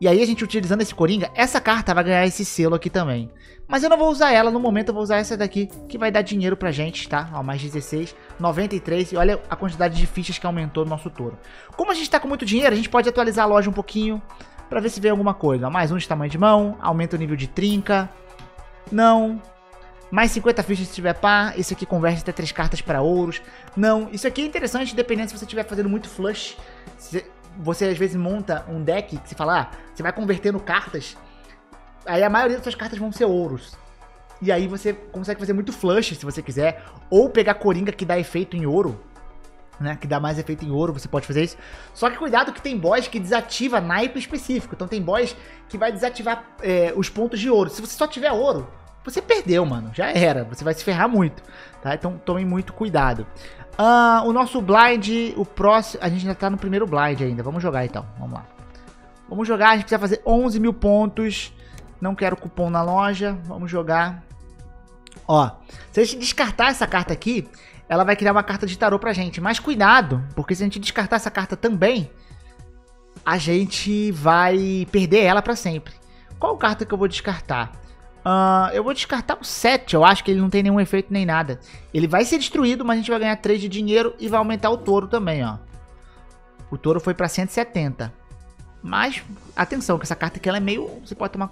E aí a gente utilizando esse coringa, essa carta vai ganhar esse selo aqui também. Mas eu não vou usar ela no momento, eu vou usar essa daqui, que vai dar dinheiro pra gente, tá? Ó, mais dezesseis, noventa e três, e olha a quantidade de fichas que aumentou no nosso touro. Como a gente tá com muito dinheiro, a gente pode atualizar a loja um pouquinho... Pra ver se vem alguma coisa. Mais um de tamanho de mão. Aumenta o nível de trinca. Não. Mais cinquenta fichas se tiver par. Isso aqui converte até três cartas para ouros. Não. Isso aqui é interessante, dependendo se você estiver fazendo muito flush. Você às vezes monta um deck que você fala, ah, você vai convertendo cartas. Aí a maioria das suas cartas vão ser ouros. E aí você consegue fazer muito flush se você quiser. Ou pegar coringa que dá efeito em ouro. Né, que dá mais efeito em ouro, você pode fazer isso. Só que cuidado que tem boss que desativa naipe específico. Então tem boss que vai desativar é, os pontos de ouro. Se você só tiver ouro, você perdeu, mano. Já era, você vai se ferrar muito, tá? Então tomem muito cuidado. ah, O nosso blind, o próximo... A gente ainda tá no primeiro blind ainda. Vamos jogar então, vamos lá. Vamos jogar, a gente precisa fazer onze mil pontos. Não quero cupom na loja. Vamos jogar. Ó, se a gente descartar essa carta aqui, ela vai criar uma carta de tarô pra gente. Mas cuidado, porque se a gente descartar essa carta também, a gente vai perder ela pra sempre. Qual carta que eu vou descartar? Uh, eu vou descartar o sete, eu acho que ele não tem nenhum efeito nem nada. Ele vai ser destruído, mas a gente vai ganhar três de dinheiro e vai aumentar o touro também, ó. O touro foi pra cento e setenta. Mas, atenção, que essa carta aqui ela é meio... Você pode tomar,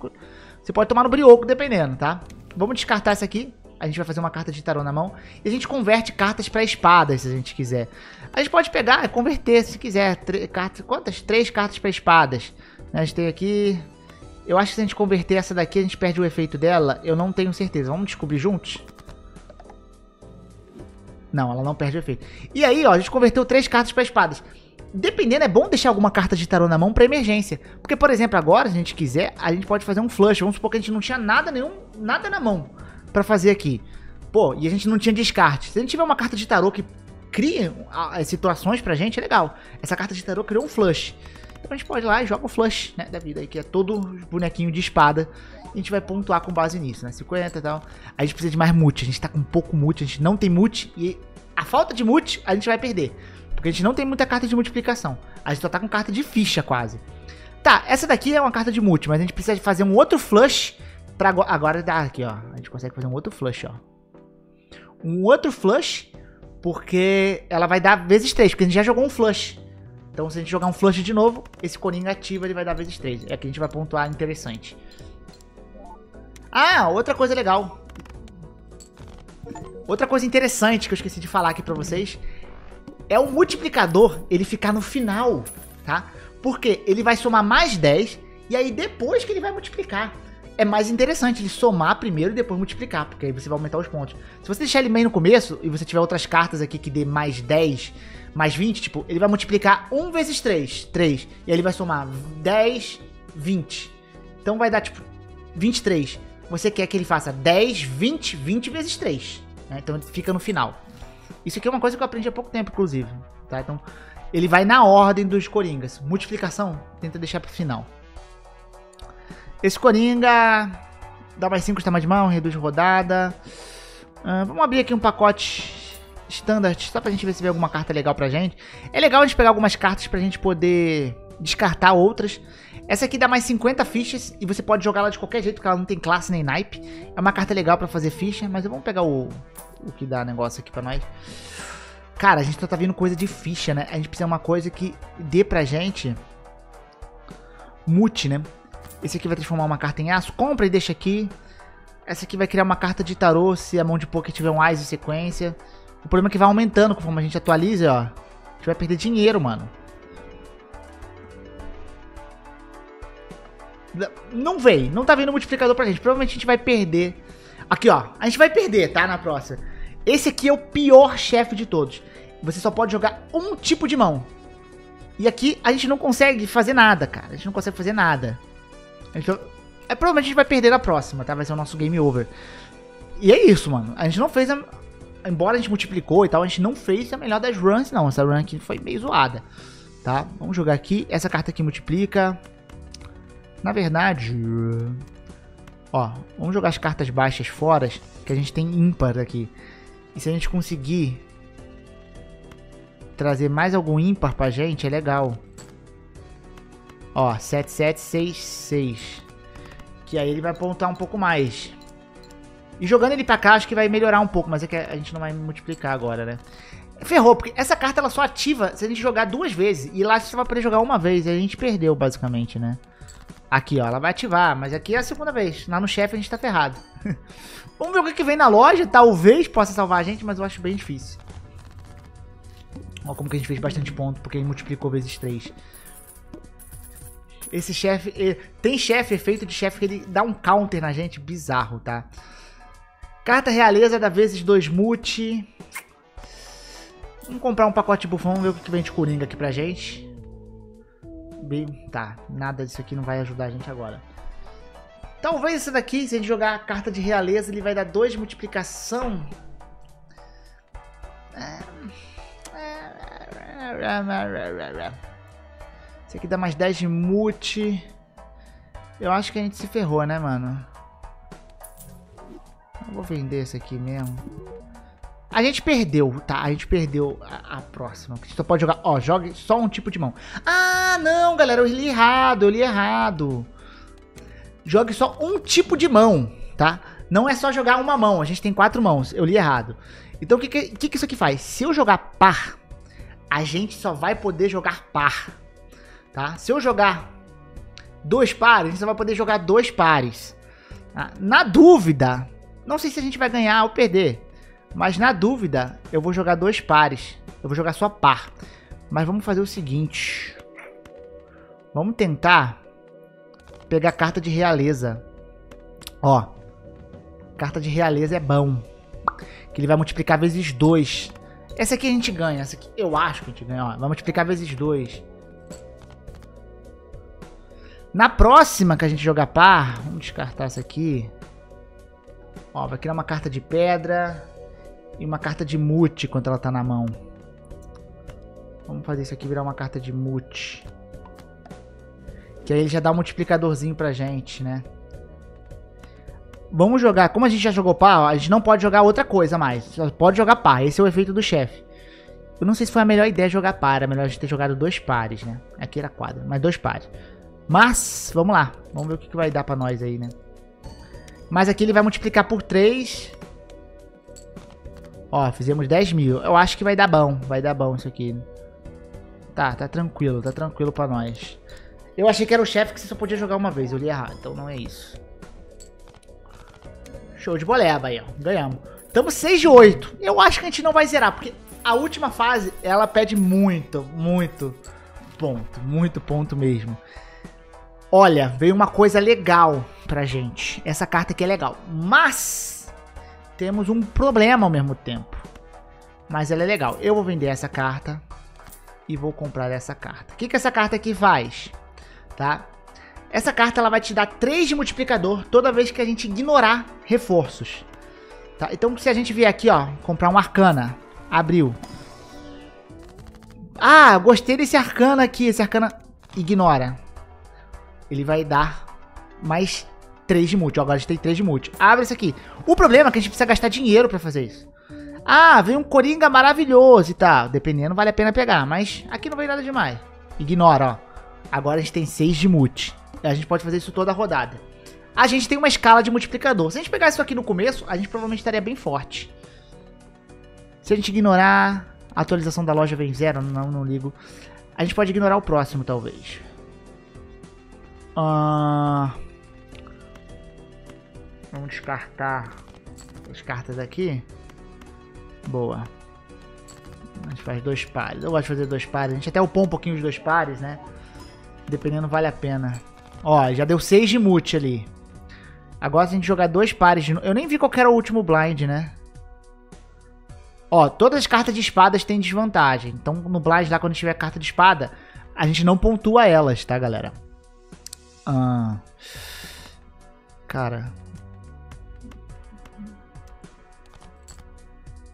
você pode tomar no brioco, dependendo, tá? Vamos descartar essa aqui. A gente vai fazer uma carta de tarô na mão. E a gente converte cartas pra espadas, se a gente quiser. A gente pode pegar e converter, se quiser. Cartas, quantas? Três cartas pra espadas. A gente tem aqui... Eu acho que se a gente converter essa daqui, a gente perde o efeito dela. Eu não tenho certeza. Vamos descobrir juntos? Não, ela não perde o efeito. E aí, ó, a gente converteu três cartas pra espadas. dependendo, é bom deixar alguma carta de tarô na mão pra emergência. Porque, por exemplo, agora, se a gente quiser, a gente pode fazer um flush. Vamos supor que a gente não tinha nada, nenhum, nada na mão pra fazer aqui. Pô, e a gente não tinha descarte. Se a gente tiver uma carta de tarô que cria as situações pra gente, é legal. Essa carta de tarô criou um flush. Então a gente pode ir lá e joga o flush, né, da vida aí, que é todo bonequinho de espada. A gente vai pontuar com base nisso, né, cinquenta e tal. A gente precisa de mais mute, a gente tá com pouco mute, a gente não tem mute. E a falta de mute a gente vai perder, porque a gente não tem muita carta de multiplicação. A gente só tá com carta de ficha quase. Tá, essa daqui é uma carta de mute, mas a gente precisa fazer um outro flush pra agora, agora dá aqui, ó. A gente consegue fazer um outro flush, ó. Um outro flush, porque ela vai dar vezes três, porque a gente já jogou um flush. Então se a gente jogar um flush de novo, esse coringa ativa, ele vai dar vezes três. É que a gente vai pontuar interessante. Ah, outra coisa legal. Outra coisa interessante que eu esqueci de falar aqui pra vocês é o multiplicador, ele ficar no final, tá? Porque ele vai somar mais dez e aí depois que ele vai multiplicar. É mais interessante ele somar primeiro e depois multiplicar, porque aí você vai aumentar os pontos. Se você deixar ele meio no começo e você tiver outras cartas aqui que dê mais dez, mais vinte, tipo, ele vai multiplicar um vezes três, três. E aí ele vai somar dez, vinte. Então vai dar, tipo, vinte e três. Você quer que ele faça dez, vinte, vinte vezes três. Né? Então ele fica no final. Isso aqui é uma coisa que eu aprendi há pouco tempo, inclusive. Tá? Então ele vai na ordem dos coringas. Multiplicação, tenta deixar pro final. Esse coringa dá mais cinco estamas de mão, reduz rodada. Uh, vamos abrir aqui um pacote standard, só pra gente ver se vem alguma carta legal pra gente. É legal a gente pegar algumas cartas pra gente poder descartar outras. Essa aqui dá mais cinquenta fichas e você pode jogar ela de qualquer jeito, porque ela não tem classe nem naipe. É uma carta legal pra fazer ficha, mas vamos pegar o, o que dá negócio aqui pra nós. Cara, a gente só tá vendo coisa de ficha, né? A gente precisa de uma coisa que dê pra gente mute, né? Esse aqui vai transformar uma carta em aço, compra e deixa aqui. Essa aqui vai criar uma carta de tarô se a mão de poker tiver um as em sequência. O problema é que vai aumentando conforme a gente atualiza, ó. A gente vai perder dinheiro, mano. Não veio, não tá vindo o multiplicador pra gente. Provavelmente a gente vai perder. Aqui, ó, a gente vai perder, tá? Na próxima. Esse aqui é o pior chefe de todos. Você só pode jogar um tipo de mão. E aqui a gente não consegue fazer nada, cara. A gente não consegue fazer nada. Então, é, provavelmente a gente vai perder na próxima, tá? Vai ser o nosso game over. E é isso, mano. A gente não fez a... Embora a gente multiplicou e tal, a gente não fez a melhor das runs, não. Essa run aqui foi meio zoada, tá? Vamos jogar aqui. Essa carta aqui multiplica. Na verdade... Ó, vamos jogar as cartas baixas fora, que a gente tem ímpar aqui. E se a gente conseguir trazer mais algum ímpar pra gente, é legal. Ó, sete, sete, seis, seis. Que aí ele vai apontar um pouco mais. E jogando ele pra cá, acho que vai melhorar um pouco. Mas é que a gente não vai multiplicar agora, né? Ferrou, porque essa carta ela só ativa se a gente jogar duas vezes. E lá você vai poder jogar uma vez. E a gente perdeu, basicamente, né? Aqui, ó. Ela vai ativar. Mas aqui é a segunda vez. Lá no chefe a gente tá ferrado. Vamos ver o que, que vem na loja. Talvez possa salvar a gente, mas eu acho bem difícil. Ó, como que a gente fez bastante ponto. Porque ele multiplicou vezes três. Esse chefe... Ele... Tem chefe, efeito de chefe, que ele dá um counter na gente. Bizarro, tá? Carta realeza da vezes dois multi. Vamos comprar um pacote de bufão, ver o que vem de coringa aqui pra gente. Bem, tá, nada disso aqui não vai ajudar a gente agora. Talvez esse daqui, se a gente jogar a carta de realeza, ele vai dar dois de multiplicação. Esse aqui dá mais dez de multi. Eu acho que a gente se ferrou, né, mano? Vou vender esse aqui mesmo. A gente perdeu, tá? A gente perdeu a, a próxima. Você só pode jogar... Ó, jogue só um tipo de mão. Ah, não, galera. Eu li errado, eu li errado. Jogue só um tipo de mão, tá? Não é só jogar uma mão. A gente tem quatro mãos. Eu li errado. Então, o que que, que que isso aqui faz? Se eu jogar par, a gente só vai poder jogar par, tá? Se eu jogar dois pares, a gente só vai poder jogar dois pares. Tá? Na dúvida... Não sei se a gente vai ganhar ou perder, mas na dúvida eu vou jogar dois pares, eu vou jogar só par. Mas vamos fazer o seguinte, vamos tentar pegar a carta de realeza. Ó, carta de realeza é bom, que ele vai multiplicar vezes dois. Essa aqui a gente ganha. Essa aqui eu acho que a gente ganha. Ó, vamos multiplicar vezes dois. Na próxima que a gente jogar par... Vamos descartar essa aqui. Ó, vai criar uma carta de pedra e uma carta de mute quando ela tá na mão. Vamos fazer isso aqui virar uma carta de mute. Que aí ele já dá um multiplicadorzinho pra gente, né? Vamos jogar... Como a gente já jogou par, a gente não pode jogar outra coisa mais. Só pode jogar par. Esse é o efeito do chefe. Eu não sei se foi a melhor ideia jogar par. Era melhor a gente ter jogado dois pares, né? Aqui era quadra, mas dois pares. Mas, vamos lá. Vamos ver o que vai dar pra nós aí, né? Mas aqui ele vai multiplicar por três. Ó, fizemos dez mil. Eu acho que vai dar bom. Vai dar bom isso aqui. Tá, tá tranquilo. Tá tranquilo pra nós. Eu achei que era o chefe que você só podia jogar uma vez. Eu li errado. Então não é isso. Show de boleba aí, ó. Ganhamos. Estamos seis de oito. Eu acho que a gente não vai zerar. Porque a última fase, ela pede muito, muito ponto. Muito ponto mesmo. Olha, veio uma coisa legal pra gente. Essa carta aqui é legal. Mas temos um problema ao mesmo tempo. Mas ela é legal. Eu vou vender essa carta e vou comprar essa carta. O que que essa carta aqui faz? Tá? Essa carta ela vai te dar três de multiplicador toda vez que a gente ignorar reforços. Tá? Então se a gente vier aqui, ó, comprar um arcana. Abriu. Ah, gostei desse arcana aqui. Esse arcana ignora. Ele vai dar mais três de multi. Agora a gente tem três de multi. Abre isso aqui. O problema é que a gente precisa gastar dinheiro pra fazer isso. Ah, vem um coringa maravilhoso e tal. Dependendo, vale a pena pegar. Mas aqui não vem nada demais. Ignora, ó. Agora a gente tem seis de multi. A gente pode fazer isso toda a rodada. A gente tem uma escala de multiplicador. Se a gente pegar isso aqui no começo, a gente provavelmente estaria bem forte. Se a gente ignorar... A atualização da loja vem zero. Não, não ligo. A gente pode ignorar o próximo, talvez. Uh, vamos descartar as cartas aqui. Boa. A gente faz dois pares. Eu gosto de fazer dois pares. A gente até upou um pouquinho os dois pares, né? Dependendo, vale a pena. Ó, já deu seis de mute ali. Agora se a gente jogar dois pares de... Eu nem vi qual era o último blind, né? Ó, todas as cartas de espadas têm desvantagem. Então no blind lá, quando tiver carta de espada, a gente não pontua elas, tá, galera? Ah, cara,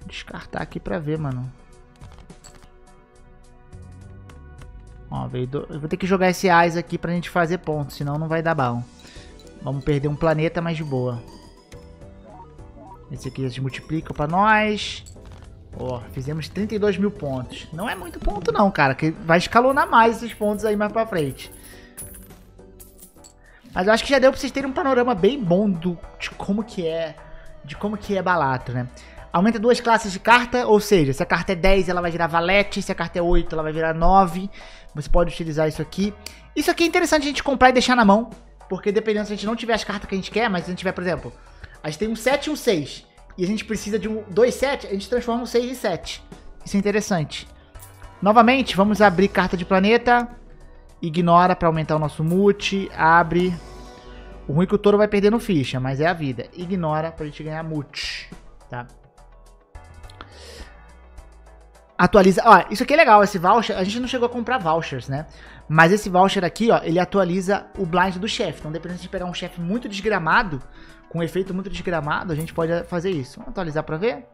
descartar aqui pra ver, mano. Ó, veio do... Eu vou ter que jogar esse Ais aqui pra gente fazer ponto, senão não vai dar bom. Vamos perder um planeta, mas de boa. Esse aqui já se multiplica pra nós. Ó, fizemos trinta e dois mil pontos. Não é muito ponto não, cara, que vai escalonar mais esses pontos aí mais pra frente. Mas eu acho que já deu pra vocês terem um panorama bem bom do, de como que é de como que é Balatro, né? Aumenta duas classes de carta, ou seja, se a carta é dez, ela vai virar valete. Se a carta é oito, ela vai virar nove. Você pode utilizar isso aqui. Isso aqui é interessante a gente comprar e deixar na mão, porque dependendo se a gente não tiver as cartas que a gente quer, mas se a gente tiver, por exemplo, a gente tem um sete e um seis, e a gente precisa de um dois sete, a gente transforma um seis em sete. Isso é interessante. Novamente, vamos abrir carta de planeta. Ignora pra aumentar o nosso multi. Abre. O ruim é que o touro vai perder no ficha, mas é a vida. Ignora pra gente ganhar multi. Tá? Atualiza. Ó, isso aqui é legal. Esse voucher. A gente não chegou a comprar vouchers, né? Mas esse voucher aqui, ó, ele atualiza o blind do chefe. Então, dependendo de pegar um chefe muito desgramado, com um efeito muito desgramado, a gente pode fazer isso. Vamos atualizar pra ver.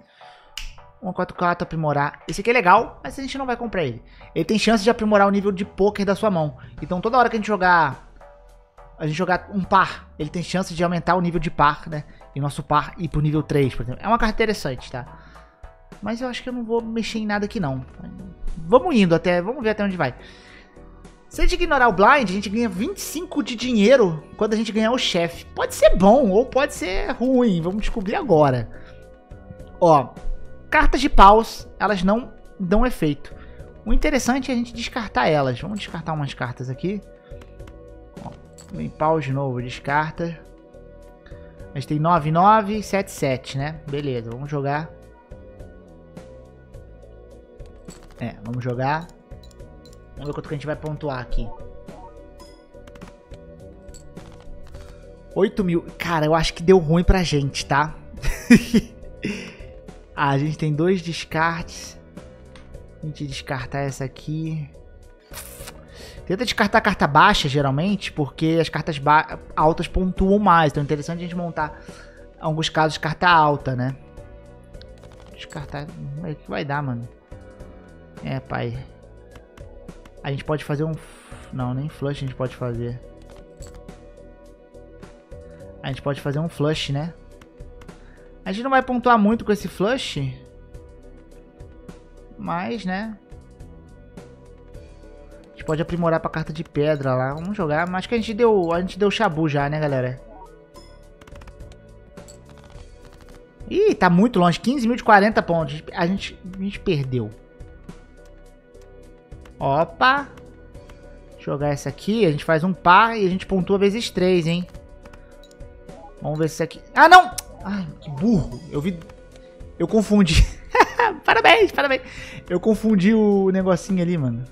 um quatro quatro, aprimorar. Esse aqui é legal, mas a gente não vai comprar ele. Ele tem chance de aprimorar o nível de poker da sua mão. Então toda hora que a gente jogar a gente jogar um par, ele tem chance de aumentar o nível de par, né? E nosso par ir pro nível três, por exemplo. É uma carta interessante, tá? Mas eu acho que eu não vou mexer em nada aqui, não. Vamos indo até... Vamos ver até onde vai. Se a gente ignorar o blind, a gente ganha vinte e cinco de dinheiro quando a gente ganhar o chefe. Pode ser bom ou pode ser ruim. Vamos descobrir agora. Ó... Cartas de paus, elas não dão efeito. O interessante é a gente descartar elas. Vamos descartar umas cartas aqui. Ó, vem paus de novo, descarta. A gente tem nove, nove, sete, sete, né? Beleza, vamos jogar. É, vamos jogar. Vamos ver quanto que a gente vai pontuar aqui. oito mil. Cara, eu acho que deu ruim pra gente, tá? Ah, a gente tem dois descartes. A gente descartar essa aqui. Tenta descartar a carta baixa, geralmente, porque as cartas altas pontuam mais. Então é interessante a gente montar, em alguns casos, carta alta, né? Descartar... O que vai dar, mano? É, pai. A gente pode fazer um... Não, nem flush a gente pode fazer. A gente pode fazer um flush, né? A gente não vai pontuar muito com esse flush. Mas, né? A gente pode aprimorar pra carta de pedra lá. Vamos jogar. Mas acho que a gente deu... A gente deu chabu já, né, galera? Ih, tá muito longe. quinze mil de quarenta pontos. A gente, a gente perdeu. Opa! Jogar essa aqui, a gente faz um par e a gente pontua vezes três, hein? Vamos ver se isso aqui... Ah, não! Ai, que burro! Eu vi... Eu confundi. Parabéns, parabéns! Eu confundi o negocinho ali, mano.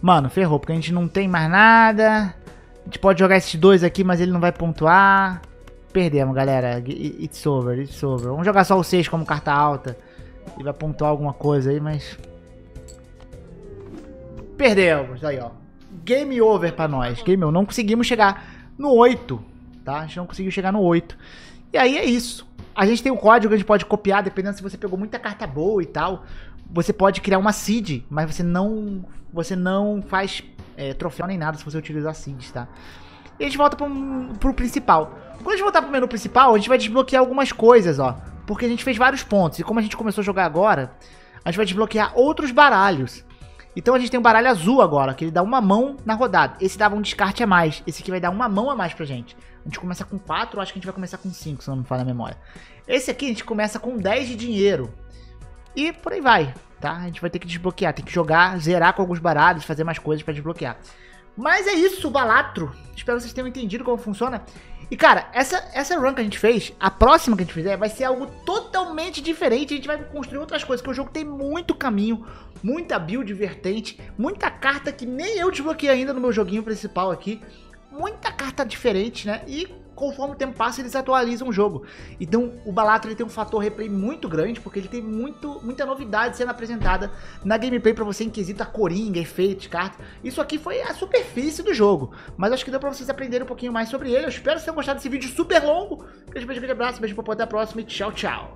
Mano, ferrou, porque a gente não tem mais nada. A gente pode jogar esses dois aqui, mas ele não vai pontuar. Perdemos, galera. It's over, it's over. Vamos jogar só o seis como carta alta. Ele vai pontuar alguma coisa aí, mas... Perdemos, aí ó, game over pra nós, game over, não conseguimos chegar no oito, tá, a gente não conseguiu chegar no oito, e aí é isso, a gente tem um código que a gente pode copiar, dependendo se você pegou muita carta boa e tal, você pode criar uma seed, mas você não, você não faz é, troféu nem nada se você utilizar seeds, tá, e a gente volta pro, pro principal, quando a gente voltar pro menu principal, a gente vai desbloquear algumas coisas, ó, porque a gente fez vários pontos, e como a gente começou a jogar agora, a gente vai desbloquear outros baralhos. Então a gente tem um baralho azul agora, que ele dá uma mão na rodada. Esse dava um descarte a mais. Esse aqui vai dar uma mão a mais pra gente. A gente começa com quatro, acho que a gente vai começar com cinco, se não me falha a memória. Esse aqui a gente começa com dez de dinheiro. E por aí vai, tá? A gente vai ter que desbloquear, tem que jogar, zerar com alguns baralhos, fazer mais coisas pra desbloquear. Mas é isso, Balatro. Espero que vocês tenham entendido como funciona. E cara, essa, essa run que a gente fez, a próxima que a gente fizer vai ser algo totalmente diferente. A gente vai construir outras coisas, porque o jogo tem muito caminho, muita build vertente, muita carta que nem eu desbloqueei ainda no meu joguinho principal aqui. Muita carta diferente, né? E conforme o tempo passa, eles atualizam o jogo. Então o Balatro ele tem um fator replay muito grande, porque ele tem muito, muita novidade sendo apresentada na gameplay pra você em quesito a coringa, efeitos, cartas. Isso aqui foi a superfície do jogo, mas acho que deu pra vocês aprenderem um pouquinho mais sobre ele. Eu espero que vocês tenham gostado desse vídeo super longo. Um grande beijo, um grande abraço, beijo pra poder, até a próxima e tchau, tchau.